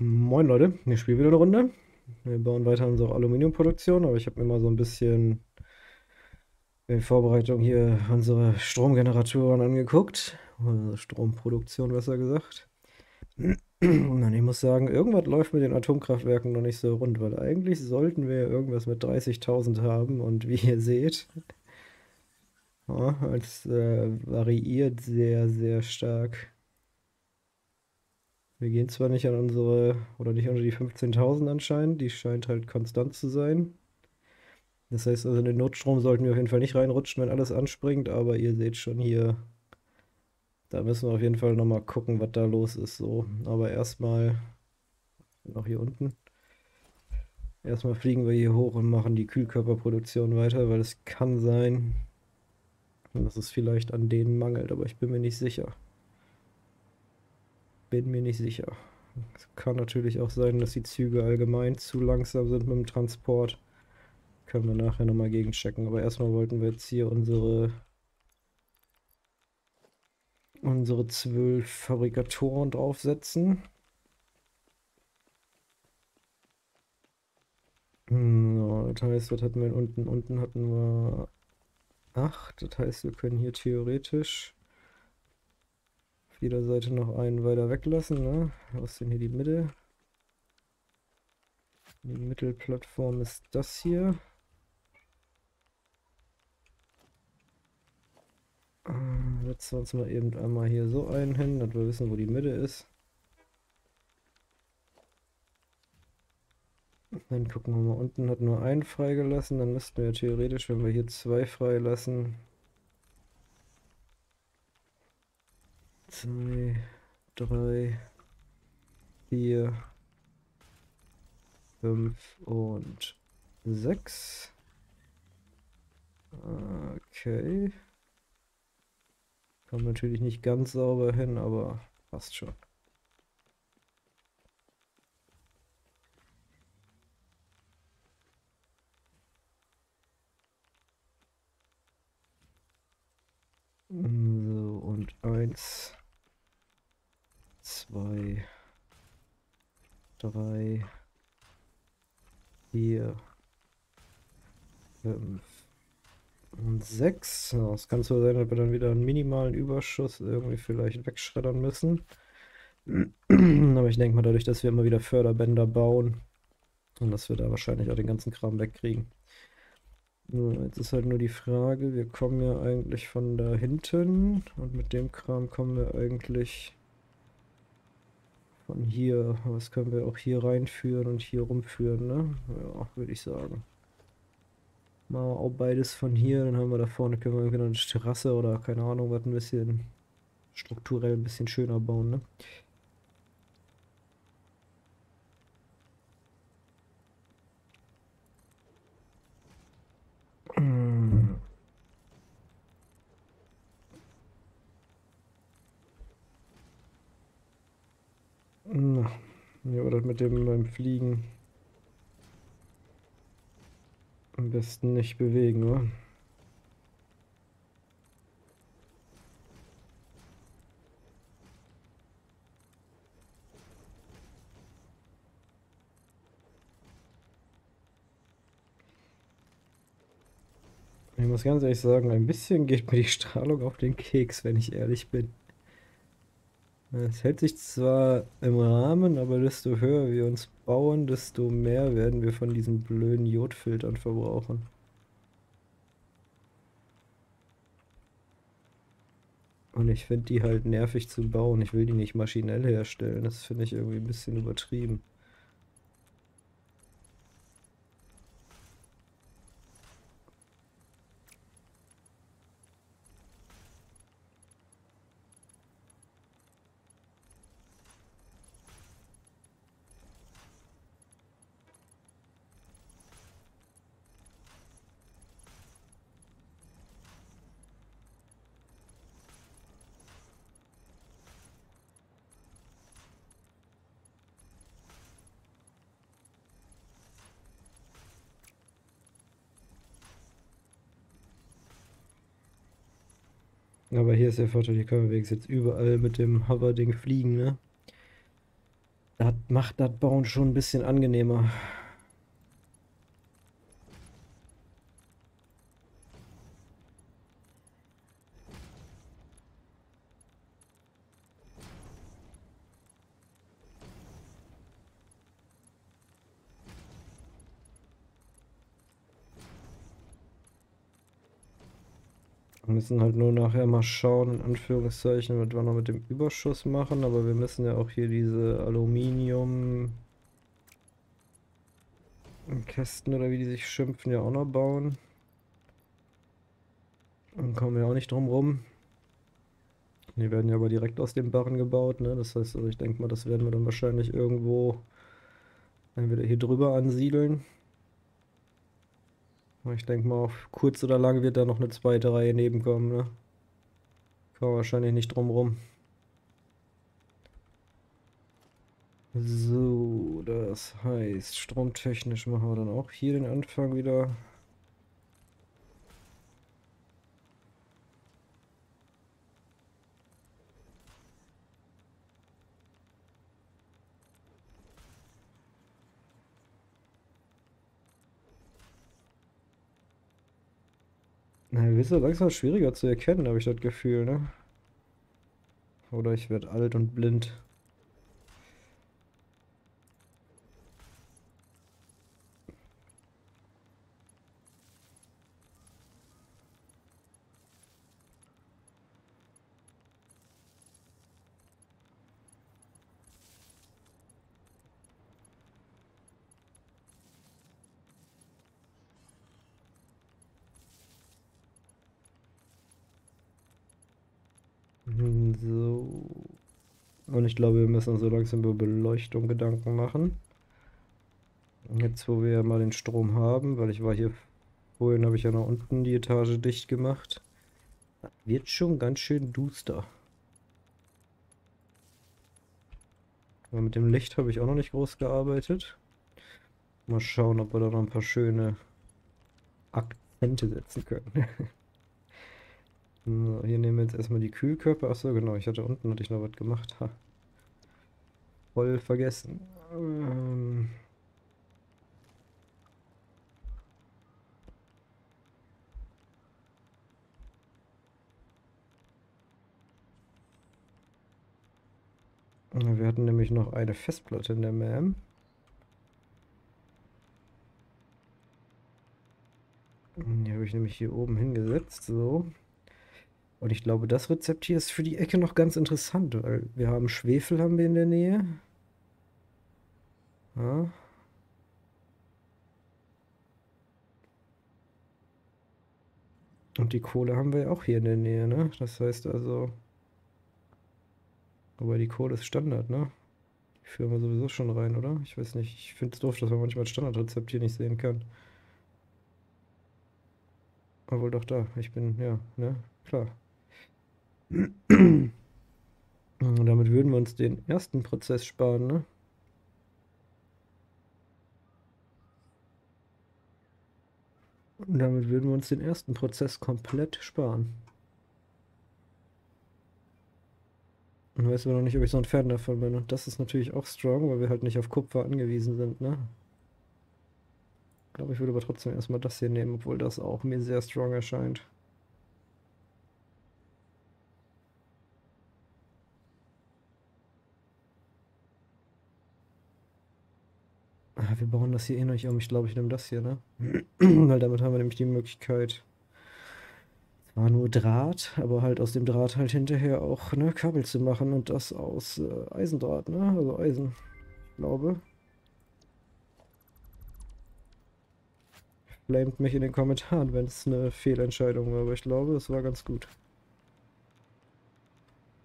Moin Leute, wir spielen wieder eine Runde. Wir bauen weiter unsere Aluminiumproduktion, aber ich habe mir mal so ein bisschen in Vorbereitung hier unsere Stromgeneratoren angeguckt. Unsere Stromproduktion besser gesagt. Und ich muss sagen, irgendwas läuft mit den Atomkraftwerken noch nicht so rund, weil eigentlich sollten wir ja irgendwas mit 30.000 haben und wie ihr seht, es variiert sehr, sehr stark. Wir gehen zwar nicht an unsere, oder nicht unter die 15.000 anscheinend, die scheint halt konstant zu sein. Das heißt also, in den Notstrom sollten wir auf jeden Fall nicht reinrutschen, wenn alles anspringt, aber ihr seht schon hier, da müssen wir auf jeden Fall nochmal gucken, was da los ist, so. Aber erstmal, noch hier unten, erstmal fliegen wir hier hoch und machen die Kühlkörperproduktion weiter, weil es kann sein, dass es vielleicht an denen mangelt, aber ich bin mir nicht sicher. Es kann natürlich auch sein, dass die Züge allgemein zu langsam sind mit dem Transport. Können wir nachher nochmal gegenchecken. Aber erstmal wollten wir jetzt hier unsere 12 Fabrikatoren draufsetzen. So, das heißt, was hatten wir unten? Unten hatten wir 8. Das heißt, wir können hier theoretisch jeder Seite noch einen weiter weglassen, ne? Was ist denn hier die Mitte? Die Mittelplattform ist das hier. Setzen wir uns mal eben einmal hier so einen hin, damit wir wissen, wo die Mitte ist. Dann gucken wir mal, unten hat nur einen freigelassen, dann müssten wir theoretisch, wenn wir hier zwei freilassen, 2, 3, 4, 5 und 6. Okay. Kommt natürlich nicht ganz sauber hin, aber passt schon. So, und 1. 2, 3, 4, 5 und 6. Es kann so sein, dass wir dann wieder einen minimalen Überschuss irgendwie vielleicht wegschreddern müssen. Aber ich denke mal, dadurch, dass wir immer wieder Förderbänder bauen und dass wir da wahrscheinlich auch den ganzen Kram wegkriegen. So, jetzt ist halt nur die Frage, wir kommen ja eigentlich von da hinten und mit dem Kram kommen wir eigentlich von hier, was können wir auch hier reinführen und hier rumführen, ne? Ja, würde ich sagen. Machen wir auch beides von hier, dann haben wir da vorne, können wir irgendwie noch eine Terrasse oder keine Ahnung, was ein bisschen strukturell ein bisschen schöner bauen, ne? Mir war das mit dem beim Fliegen am besten nicht bewegen, oder? Ich muss ganz ehrlich sagen, ein bisschen geht mir die Strahlung auf den Keks, wenn ich ehrlich bin. Es hält sich zwar im Rahmen, aber desto höher wir uns bauen, desto mehr werden wir von diesen blöden Jodfiltern verbrauchen. Und ich finde die halt nervig zu bauen. Ich will die nicht maschinell herstellen. Das finde ich irgendwie ein bisschen übertrieben. Aber hier ist der Vorteil, hier können wir jetzt überall mit dem Hover-Ding fliegen, ne? Das macht das Bauen schon ein bisschen angenehmer. Wir müssen halt nur nachher mal schauen, in Anführungszeichen, was wir noch mit dem Überschuss machen, aber wir müssen ja auch hier diese Aluminium-Kästen oder wie die sich schimpfen ja auch noch bauen. Dann kommen wir auch nicht drum rum. Die werden ja aber direkt aus den Barren gebaut, ne? Das heißt, also ich denke mal, das werden wir dann wahrscheinlich irgendwo entweder hier drüber ansiedeln. Ich denke mal, auf kurz oder lang wird da noch eine zweite Reihe nebenkommen, ne? Kann man wahrscheinlich nicht drum rum. So, das heißt, stromtechnisch machen wir dann auch hier den Anfang wieder. Ist ja langsam schwieriger zu erkennen, habe ich das Gefühl, ne? Oder ich werde alt und blind. Und ich glaube, wir müssen uns so langsam über Beleuchtung Gedanken machen. Jetzt, wo wir ja mal den Strom haben, weil ich war hier vorhin, habe ich ja noch unten die Etage dicht gemacht. Das wird schon ganz schön duster. Aber mit dem Licht habe ich auch noch nicht groß gearbeitet. Mal schauen, ob wir da noch ein paar schöne Akzente setzen können. So, hier nehmen wir jetzt erstmal die Kühlkörper. Achso, genau, unten hatte ich noch was gemacht. Ha. Voll vergessen. Wir hatten nämlich noch eine Festplatte in der MAM. Die habe ich nämlich hier oben hingesetzt, so. Und ich glaube, das Rezept hier ist für die Ecke noch ganz interessant, weil wir haben Schwefel in der Nähe. Ja. Und die Kohle haben wir ja auch hier in der Nähe, ne? Das heißt also... Aber die Kohle ist Standard, ne? Die führen wir sowieso schon rein, oder? Ich weiß nicht, ich finde es doof, dass man manchmal das Standardrezept hier nicht sehen kann. Obwohl doch da, ich bin, ja, ne? Klar. Und damit würden wir uns den ersten Prozess sparen, ne? Und damit würden wir uns den ersten Prozess komplett sparen. Und weiß man noch nicht, ob ich so ein Fan davon bin. Und das ist natürlich auch strong, weil wir halt nicht auf Kupfer angewiesen sind, ne? Ich glaube, ich würde aber trotzdem erstmal das hier nehmen, obwohl das auch mir sehr strong erscheint. Wir bauen das hier eh noch nicht um. Ich glaube, ich nehme das hier, ne? Weil damit haben wir nämlich die Möglichkeit, zwar nur Draht, aber halt aus dem Draht halt hinterher auch, ne, Kabel zu machen und das aus Eisendraht, ne? Also Eisen, glaube. Blamet mich in den Kommentaren, wenn es eine Fehlentscheidung war, aber ich glaube, es war ganz gut.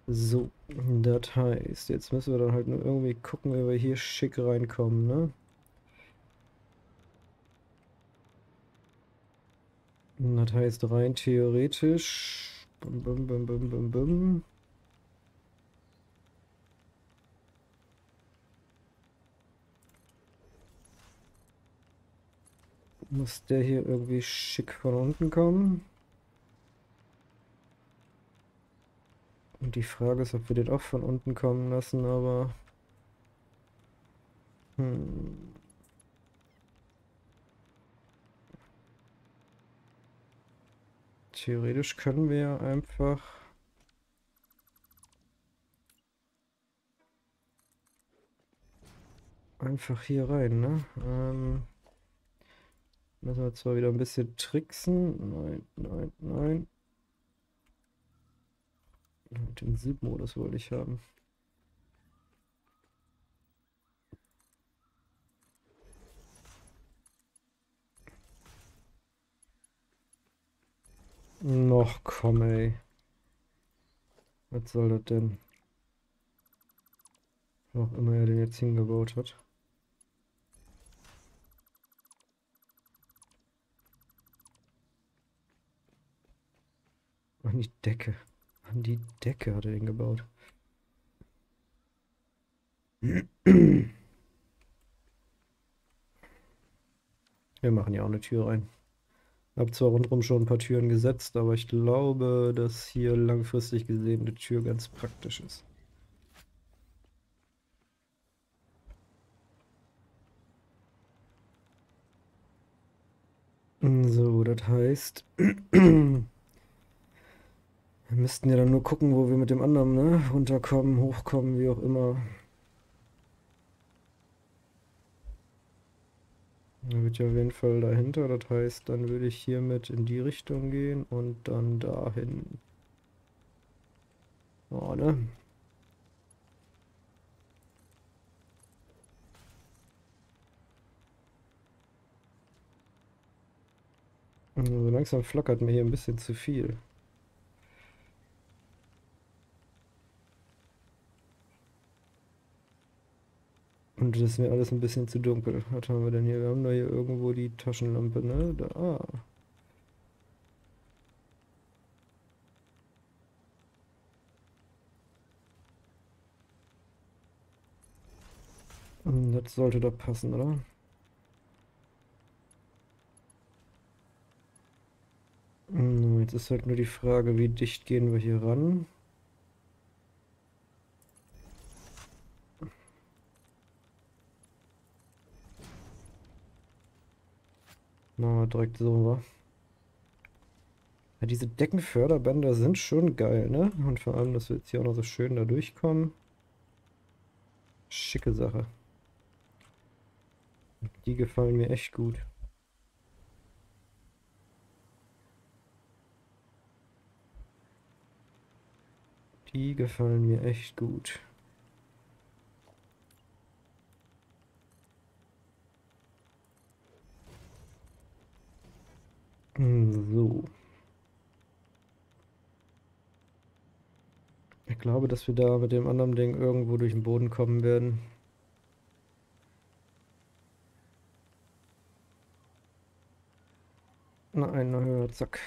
So, das heißt, jetzt müssen wir dann halt nur irgendwie gucken, wie wir hier schick reinkommen, ne? Das heißt, rein theoretisch. Bum, bum, bum, bum, bum, bum. Muss der hier irgendwie schick von unten kommen. Und die Frage ist, ob wir den auch von unten kommen lassen, aber Theoretisch können wir einfach... Einfach hier rein, ne? Müssen wir zwar wieder ein bisschen tricksen. Nein, nein, nein. Den Sieb-Modus wollte ich haben. Noch komm, ey. Was soll das denn? Noch immer er den jetzt hingebaut hat. An die Decke. An die Decke hat er den gebaut. Wir machen ja auch eine Tür rein. Habe zwar rundherum schon ein paar Türen gesetzt, aber ich glaube, dass hier langfristig gesehen eine Tür ganz praktisch ist. So, das heißt, wir müssten ja dann nur gucken, wo wir mit dem anderen, ne, runterkommen, hochkommen, wie auch immer. Da wird ja auf jeden Fall dahinter, das heißt, dann würde ich hiermit in die Richtung gehen und dann dahin. Oh, ne? Also langsam flackert mir hier ein bisschen zu viel. Und das ist mir alles ein bisschen zu dunkel. Was haben wir denn hier? Wir haben da hier irgendwo die Taschenlampe, ne? Da. Ah. Und das sollte doch passen, oder? Jetzt ist halt nur die Frage, wie dicht gehen wir hier ran? Machen wir direkt so, wa? Ja, diese Deckenförderbänder sind schon geil, ne? Und vor allem, dass wir jetzt hier auch noch so schön da durchkommen. Schicke Sache. Die gefallen mir echt gut. Die gefallen mir echt gut. So. Ich glaube, dass wir da mit dem anderen Ding irgendwo durch den Boden kommen werden. Nein, noch höher, zack.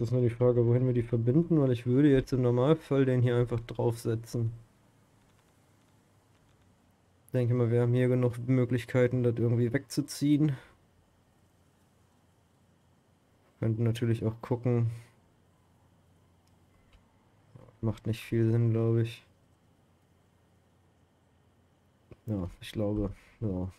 Jetzt ist nur die Frage, wohin wir die verbinden, weil ich würde jetzt im Normalfall den hier einfach draufsetzen. Ich denke mal, wir haben hier genug Möglichkeiten, das irgendwie wegzuziehen. Wir könnten natürlich auch gucken. Macht nicht viel Sinn, glaube ich. Ja, ich glaube, ja.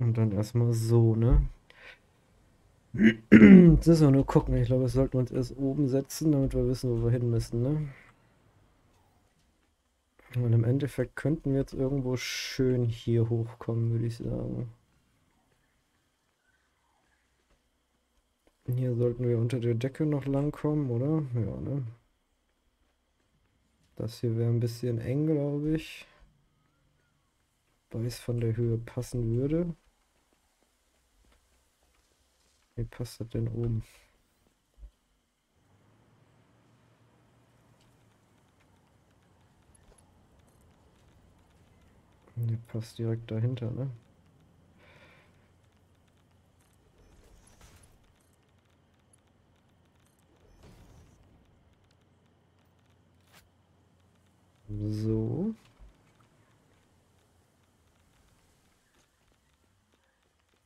Und dann erstmal so, ne? Jetzt müssen wir nur gucken. Ich glaube, das sollten wir uns erst oben setzen, damit wir wissen, wo wir hin müssen, ne? Und im Endeffekt könnten wir jetzt irgendwo schön hier hochkommen, würde ich sagen. Hier sollten wir unter der Decke noch langkommen, oder? Ja, ne? Das hier wäre ein bisschen eng, glaube ich. Wobei es von der Höhe passen würde. Wie passt das denn oben? Die passt direkt dahinter, ne? So.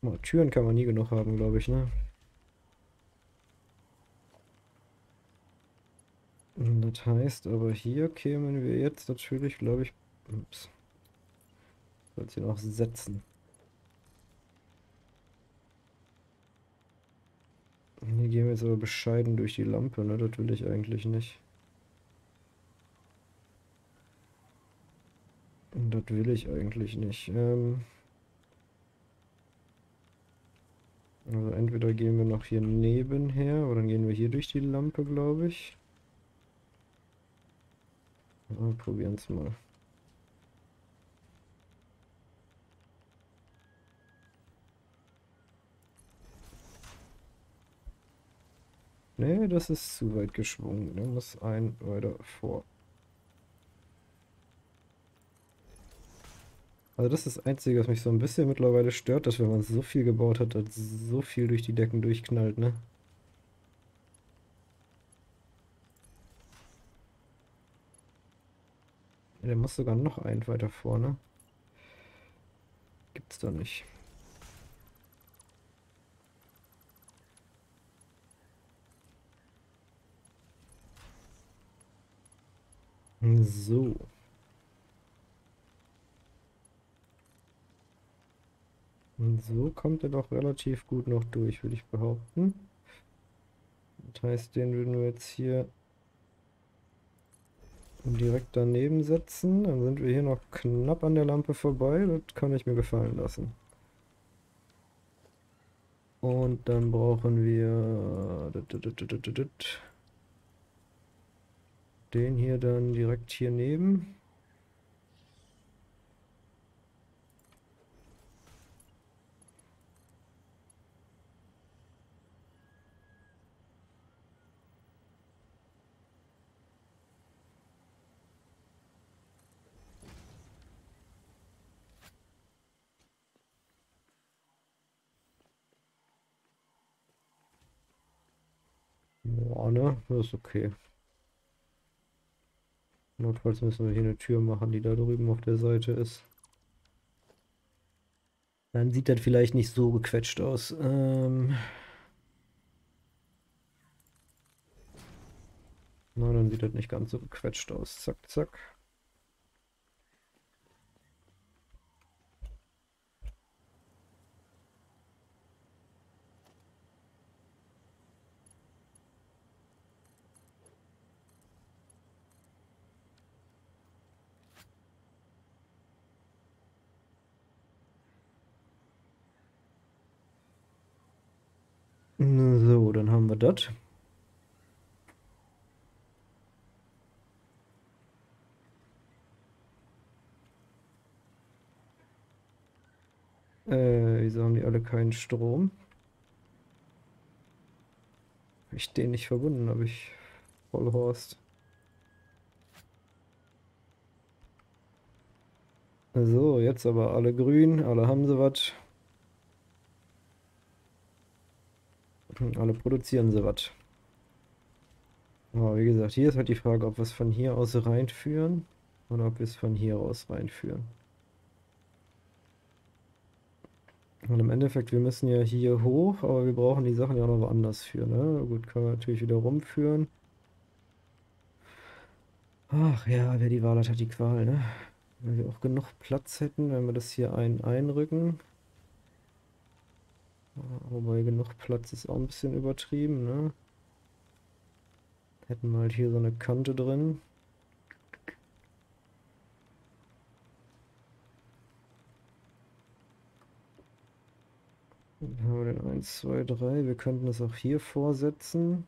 Oh, Türen kann man nie genug haben, glaube ich, ne? Das heißt, aber hier kämen wir jetzt natürlich, glaube ich... Ups. Sollte hier noch setzen. Hier gehen wir jetzt aber bescheiden durch die Lampe, ne? Das will ich eigentlich nicht. Das will ich eigentlich nicht. Also entweder gehen wir noch hier nebenher, oder dann gehen wir hier durch die Lampe, glaube ich. Ja, probieren es mal. Nee, das ist zu weit geschwungen. Da muss ein weiter vor. Also das ist das Einzige, was mich so ein bisschen mittlerweile stört, dass wenn man so viel gebaut hat, dass so viel durch die Decken durchknallt, ne? Ja, der muss sogar noch einen weiter vorne. Gibt's da nicht. So. Und so kommt er doch relativ gut noch durch, würde ich behaupten. Das heißt, den würden wir jetzt hier direkt daneben setzen. Dann sind wir hier noch knapp an der Lampe vorbei. Das kann ich mir gefallen lassen. Und dann brauchen wir den hier dann direkt hier neben. Boah, ne? Das ist okay. Notfalls müssen wir hier eine Tür machen, die da drüben auf der Seite ist. Dann sieht das vielleicht nicht so gequetscht aus. Na, dann sieht das nicht ganz so gequetscht aus. Zack, zack. So, dann haben wir das. Wieso haben die alle keinen Strom? Hab ich den nicht verbunden, habe ich Vollhorst. So, jetzt aber alle grün, alle haben sie was. Alle produzieren sie was. Aber wie gesagt, hier ist halt die Frage, ob wir es von hier aus reinführen oder ob wir es von hier aus reinführen. Und im Endeffekt, wir müssen ja hier hoch, aber wir brauchen die Sachen ja auch noch woanders für, ne? Gut, können wir natürlich wieder rumführen. Ach ja, wer die Wahl hat, hat die Qual, ne? Wenn wir auch genug Platz hätten, wenn wir das hier einrücken. Wobei genug Platz ist auch ein bisschen übertrieben, ne? Hätten wir halt hier so eine Kante drin. Dann haben wir den 1, 2, 3. Wir könnten es auch hier vorsetzen.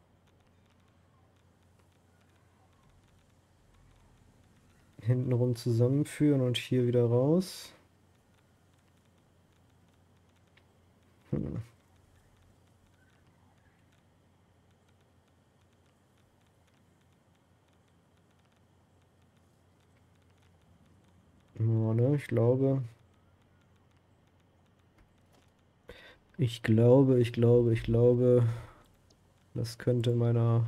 Hintenrum zusammenführen und hier wieder raus. Ja, ne, ich glaube, das könnte meiner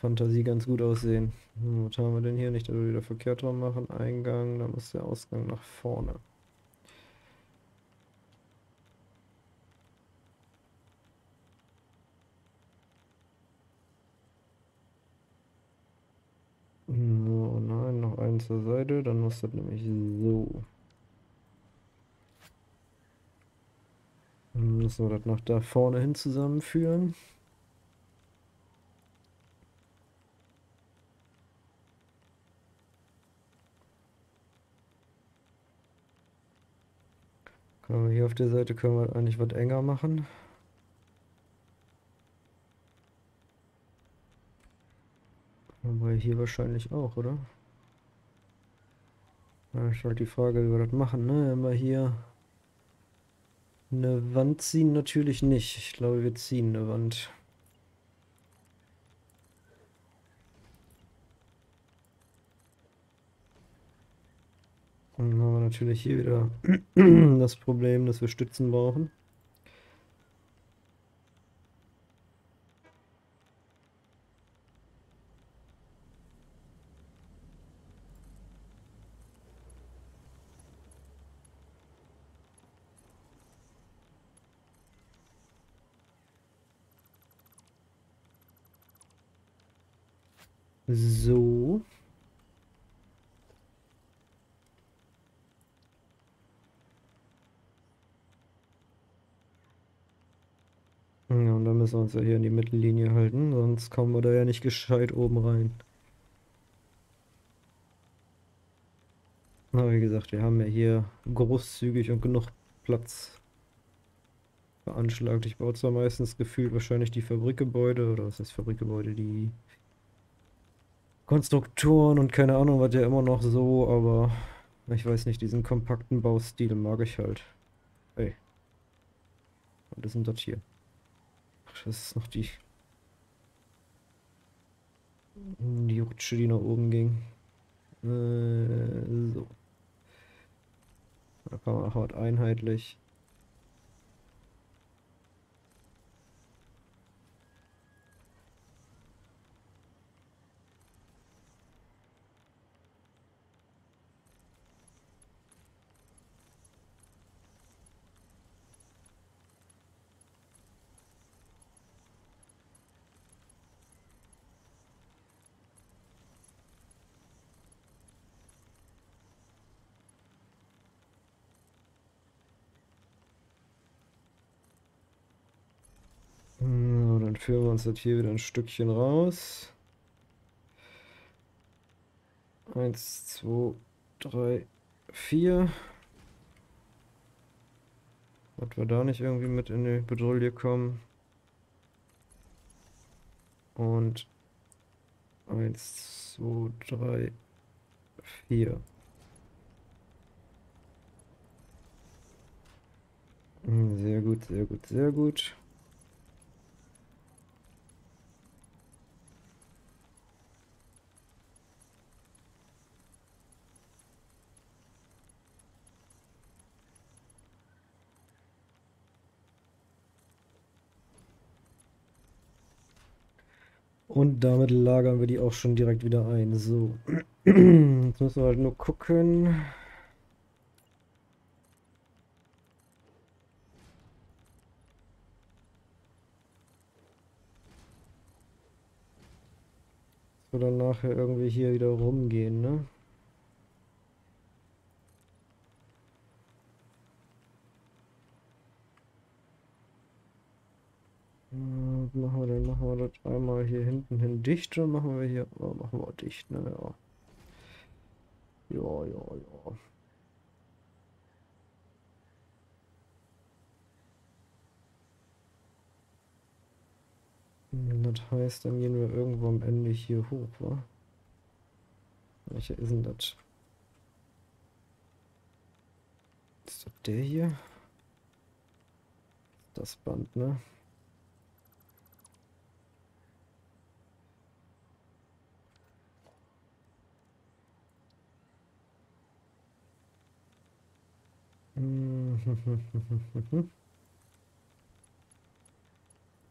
Fantasie ganz gut aussehen. Was haben wir denn hier? Nicht, dass wir wieder verkehrt dran machen. Eingang, da muss der Ausgang nach vorne. Oh nein, noch einen zur Seite, dann muss das nämlich so. Dann müssen wir das nach da vorne hin zusammenführen. Können wir hier auf der Seite, können wir eigentlich was enger machen. Aber hier wahrscheinlich auch, oder? Ja, ist halt die Frage, wie wir das machen, ne? Immer hier eine Wand ziehen, natürlich nicht. Ich glaube, wir ziehen eine Wand. Und dann haben wir natürlich hier wieder das Problem, dass wir Stützen brauchen. So. Ja, und dann müssen wir uns ja hier in die Mittellinie halten, sonst kommen wir da ja nicht gescheit oben rein. Aber wie gesagt, wir haben ja hier großzügig und genug Platz veranschlagt. Ich baue zwar meistens gefühlt wahrscheinlich die Fabrikgebäude, oder was heißt Fabrikgebäude, die Konstruktoren und keine Ahnung, was ja immer noch so, aber ich weiß nicht, diesen kompakten Baustil mag ich halt. Ey. Was ist denn das hier? Ach, das ist noch die Rutsche, die nach oben ging. So. Da kann man halt einheitlich. Führen wir uns das hier wieder ein Stückchen raus. 1, 2, 3, 4. Ob wir da nicht irgendwie mit in die Bedrulle kommen. Und 1, 2, 3, 4. Sehr gut, sehr gut, sehr gut. Und damit lagern wir die auch schon direkt wieder ein. So, jetzt müssen wir halt nur gucken. Dass wir dann nachher irgendwie hier wieder rumgehen, ne? Machen wir das einmal hier hinten hin dicht, dann machen wir hier, oh, machen wir auch dicht, ne, ja. Ja. Das heißt, dann gehen wir irgendwo am Ende hier hoch, wa? Welcher ist denn das? Ist das der hier? Das Band, ne?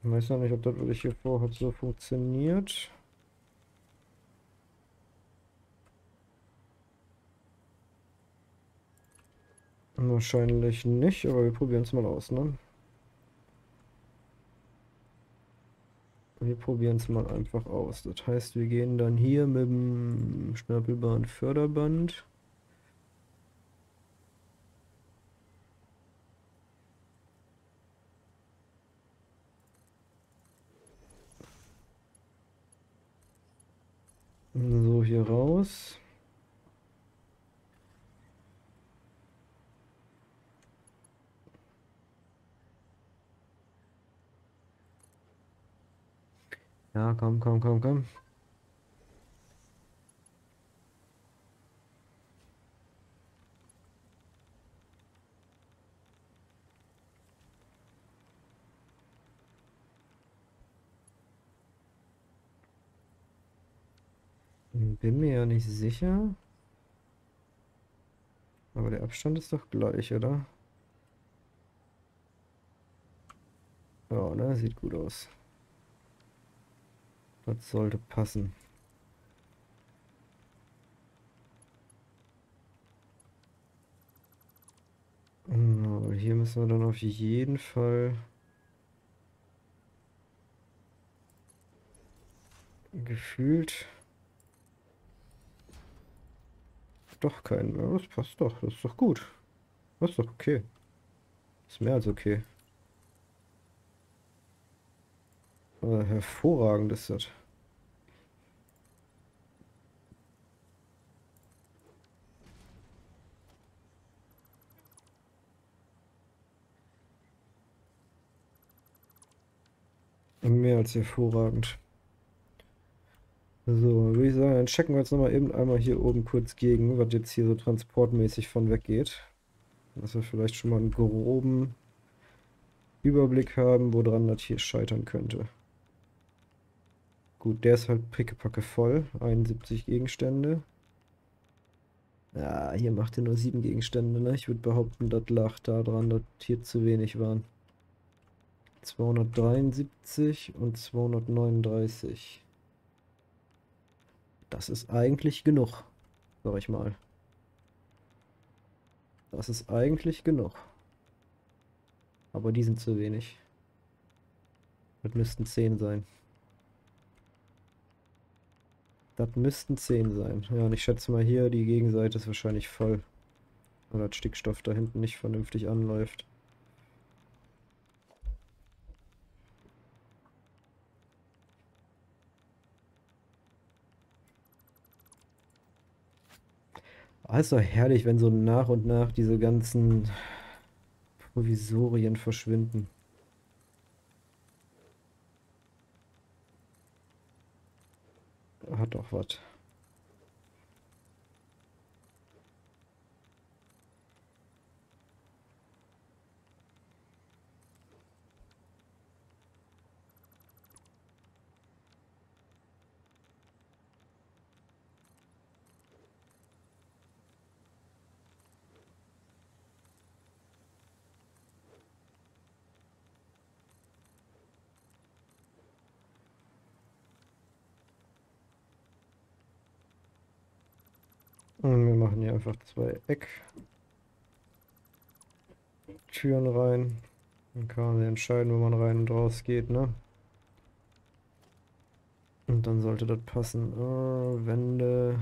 Ich weiß noch nicht, ob das wirklich hier vorhat so funktioniert. Wahrscheinlich nicht, aber wir probieren es mal aus, ne? Wir probieren es mal einfach aus. Das heißt, wir gehen dann hier mit dem schnörkelbaren Förderband. So, hier raus. Ja, komm, komm, komm, komm. Bin mir ja nicht sicher. Aber der Abstand ist doch gleich, oder? Ja, ne? Sieht gut aus. Das sollte passen. Aber hier müssen wir dann auf jeden Fall gefühlt doch keinen mehr. Das passt doch. Das ist doch gut. Das ist doch okay. Das ist mehr als okay. Hervorragend ist das. Mehr als hervorragend. So, würde ich sagen, dann checken wir jetzt nochmal eben einmal hier oben kurz gegen, was jetzt hier so transportmäßig von weg geht. Dass wir vielleicht schon mal einen groben Überblick haben, woran das hier scheitern könnte. Gut, der ist halt pickepacke voll. 71 Gegenstände. Ja, hier macht er nur 7 Gegenstände, ne? Ich würde behaupten, das lag daran, dass hier zu wenig waren. 273 und 239. Das ist eigentlich genug, sag ich mal. Das ist eigentlich genug. Aber die sind zu wenig. Das müssten 10 sein. Das müssten 10 sein. Ja, und ich schätze mal hier, die Gegenseite ist wahrscheinlich voll. Weil das Stickstoff da hinten nicht vernünftig anläuft. Oh, ist doch herrlich, wenn so nach und nach diese ganzen Provisorien verschwinden. Hat doch was. Und wir machen hier einfach 2 Ecktüren rein. Dann kann man sich entscheiden, wo man rein und raus geht, ne? Und dann sollte das passen. Wände.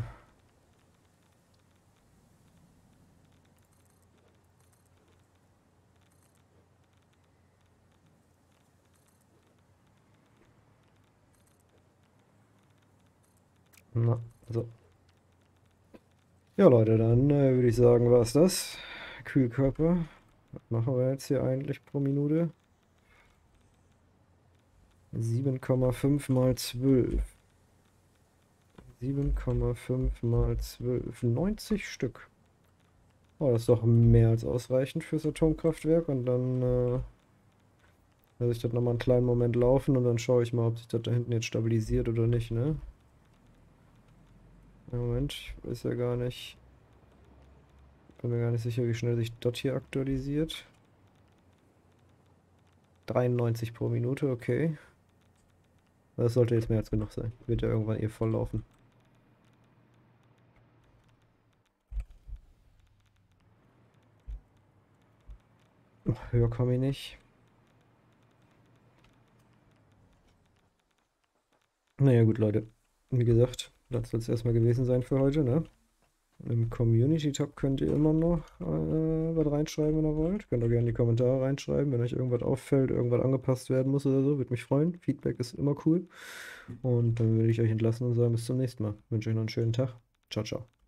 Na, so. Ja Leute, dann würde ich sagen, war es das. Kühlkörper. Was machen wir jetzt hier eigentlich pro Minute? 7,5 mal 12. 7,5 mal 12. 90 Stück. Oh, das ist doch mehr als ausreichend fürs Atomkraftwerk. Und dann Lasse ich das nochmal einen kleinen Moment laufen und dann schaue ich mal, ob sich das da hinten jetzt stabilisiert oder nicht, ne? Moment, ich weiß ja gar nicht. Bin mir gar nicht sicher, wie schnell sich das hier aktualisiert. 93 pro Minute, okay. Das sollte jetzt mehr als genug sein. Wird ja irgendwann eh voll laufen. Höher komme ich nicht. Naja gut, Leute. Wie gesagt, das soll es erstmal gewesen sein für heute, ne? Im Community-Tab könnt ihr immer noch was reinschreiben, wenn ihr wollt. Könnt auch gerne in die Kommentare reinschreiben, wenn euch irgendwas auffällt, irgendwas angepasst werden muss oder so. Würde mich freuen. Feedback ist immer cool. Und dann würde ich euch entlassen und sagen, bis zum nächsten Mal. Wünsche euch noch einen schönen Tag. Ciao, ciao.